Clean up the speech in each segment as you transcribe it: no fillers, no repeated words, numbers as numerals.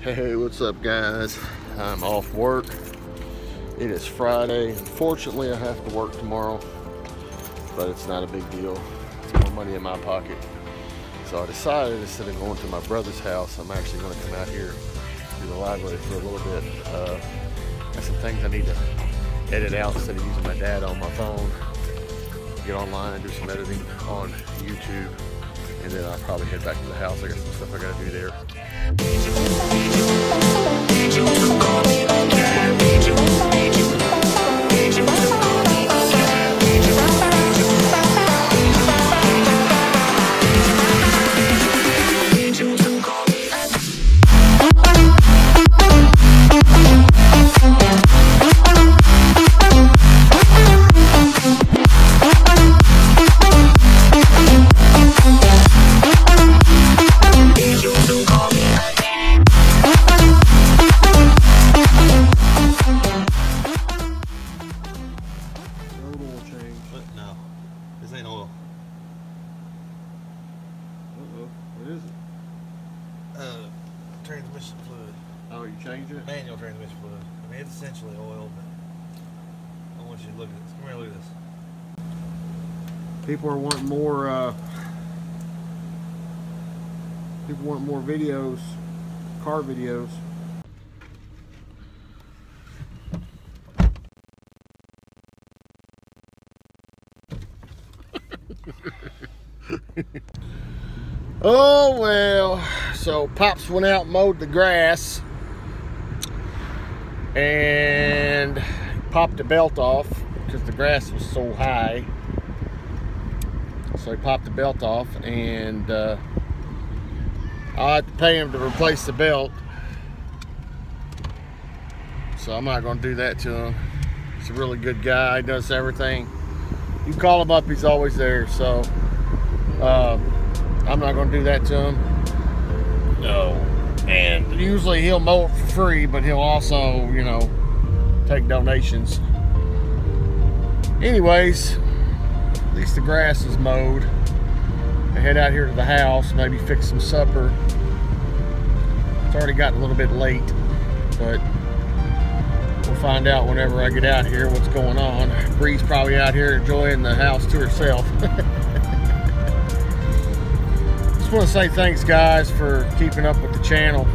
Hey, what's up guys? I'm off work. It is Friday. Unfortunately, I have to work tomorrow, but it's not a big deal. It's more money in my pocket. So I decided instead of going to my brother's house, I'm actually going to come out here to the library for a little bit. Got some things I need to edit out instead of using my dad on my phone. Get online, do some editing on YouTube, and then I'll probably head back to the house. I got some stuff I got to do there. Transmission fluid. Oh, you changed it? Manual transmission fluid. I mean, it's essentially oil, but I want you to look at this. Come here, look at this. People are wanting more, people want more videos, car videos. Oh, well. So Pops went out and mowed the grass and popped the belt off because the grass was so high. So he popped the belt off, and I had to pay him to replace the belt. So I'm not going to do that to him. He's a really good guy. He does everything. You call him up, he's always there. So I'm not going to do that to him. No, and usually he'll mow it for free, but he'll also, you know, take donations. Anyways, at least the grass is mowed. I head out here to the house, maybe fix some supper. It's already gotten a little bit late, but we'll find out whenever I get out here what's going on. Bree's probably out here enjoying the house to herself. I just want to say thanks guys for keeping up with the channel,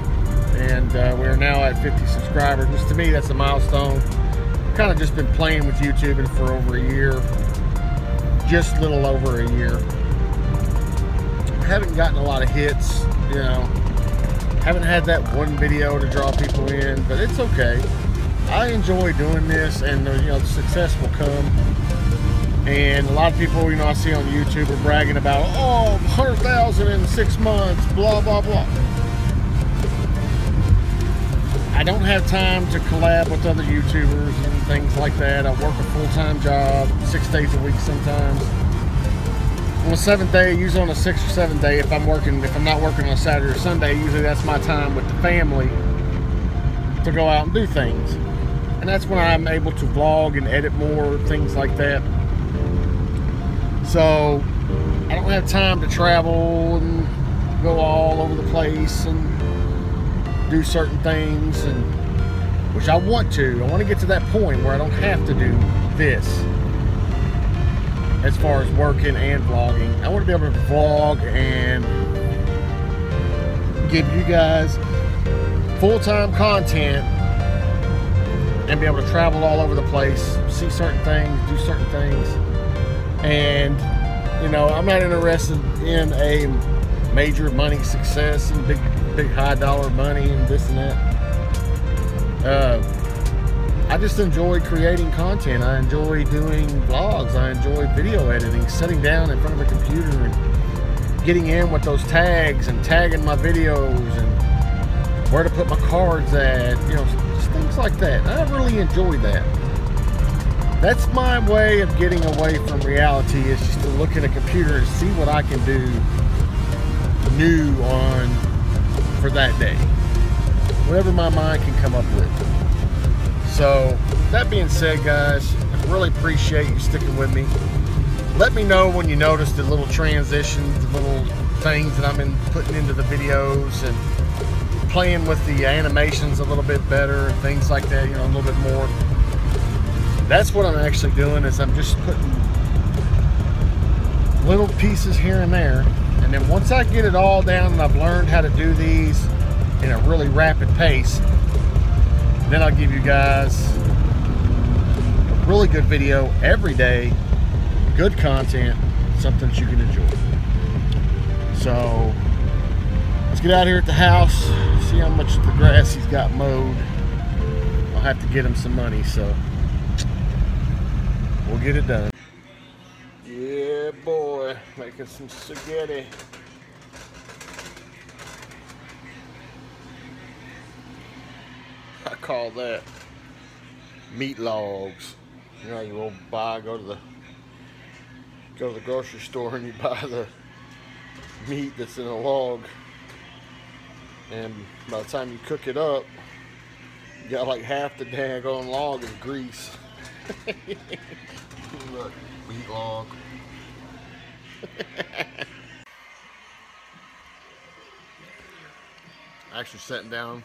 and we're now at 50 subscribers, which to me that's a milestone. I've kind of just been playing with YouTube and for over a year, just a little over a year. I haven't gotten a lot of hits, you know, haven't had that one video to draw people in, but it's okay. I enjoy doing this, and you know, the success will come. And a lot of people, you know, I see on YouTube are bragging about, oh, 100,000 in 6 months, blah, blah, blah. I don't have time to collab with other YouTubers and things like that. I work a full-time job, 6 days a week sometimes. On a 7th day, usually on a 6th or 7th day, if I'm not working on a Saturday or Sunday, usually that's my time with the family to go out and do things. And that's when I'm able to vlog and edit more, things like that. So I don't have time to travel and go all over the place and do certain things, and which I want to. I want to get to that point where I don't have to do this as far as working and vlogging. I want to be able to vlog and give you guys full-time content and be able to travel all over the place, see certain things, do certain things. And, you know, I'm not interested in a major money success and big high dollar money and this and that. I just enjoy creating content. I enjoy doing vlogs. I enjoy video editing, sitting down in front of a computer and getting in with those tags and tagging my videos and where to put my cards at, you know, just things like that. I really enjoy that. That's my way of getting away from reality, is just to look at a computer and see what I can do new on for that day. Whatever my mind can come up with. So, that being said guys, I really appreciate you sticking with me. Let me know when you notice the little transitions, the little things that I've been putting into the videos, and playing with the animations a little bit better and things like that, you know, a little bit more. That's what I'm actually doing, is I'm just putting little pieces here and there. And then once I get it all down and I've learned how to do these in a really rapid pace, then I'll give you guys a really good video every day, good content, something that you can enjoy. So let's get out here at the house, see how much of the grass he's got mowed. I'll have to get him some money, so we'll get it done. Yeah, boy, making some spaghetti. I call that meat logs. You know, you won't buy, go to the grocery store and you buy the meat that's in a log, and by the time you cook it up, you got like half the daggone log of grease. Look, meat log. Actually sitting down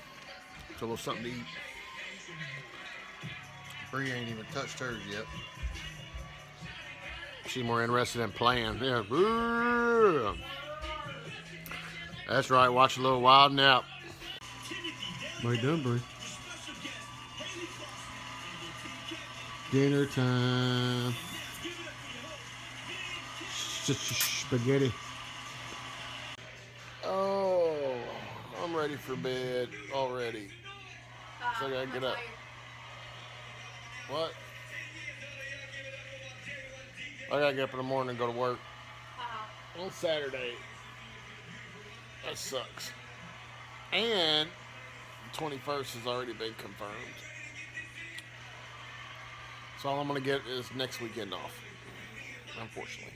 to a little something to eat. Bree ain't even touched hers yet. She's more interested in playing. Yeah. That's right, watch a little Wild and Out. What are you doing, Bree? Dinner time. Spaghetti. Oh, I'm ready for bed already. So I gotta get up. What? I gotta get up in the morning and go to work. On Saturday. That sucks. And the 21st has already been confirmed. So all I'm gonna get is next weekend off, unfortunately.